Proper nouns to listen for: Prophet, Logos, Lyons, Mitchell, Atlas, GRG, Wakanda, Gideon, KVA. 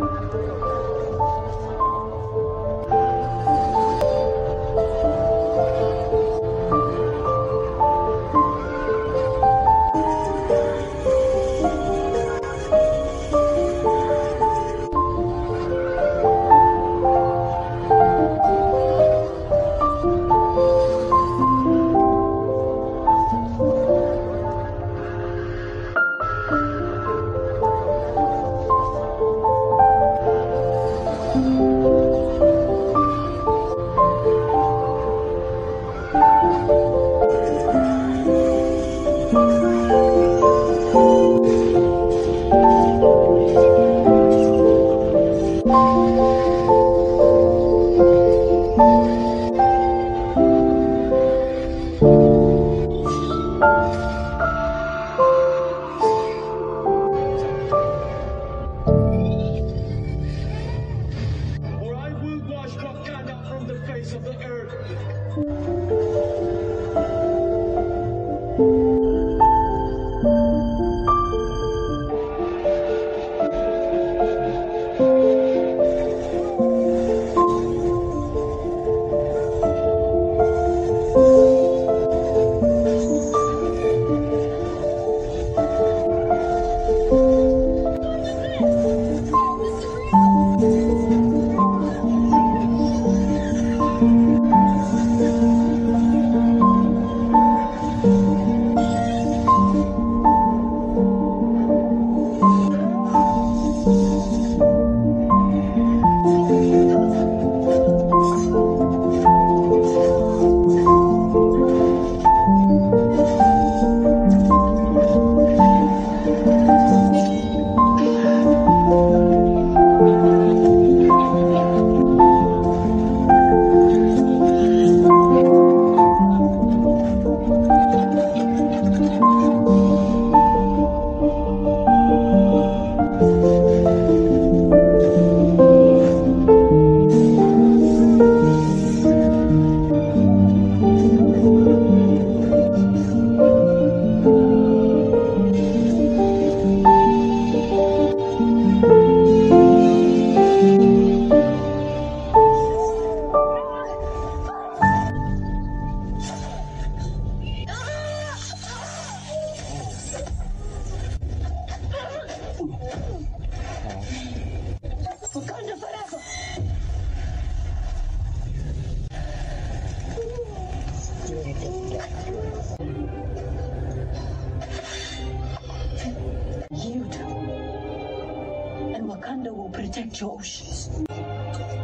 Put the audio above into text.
Wakanda from the face of the earth. Wakanda forever! Yield, and Wakanda will protect your oceans.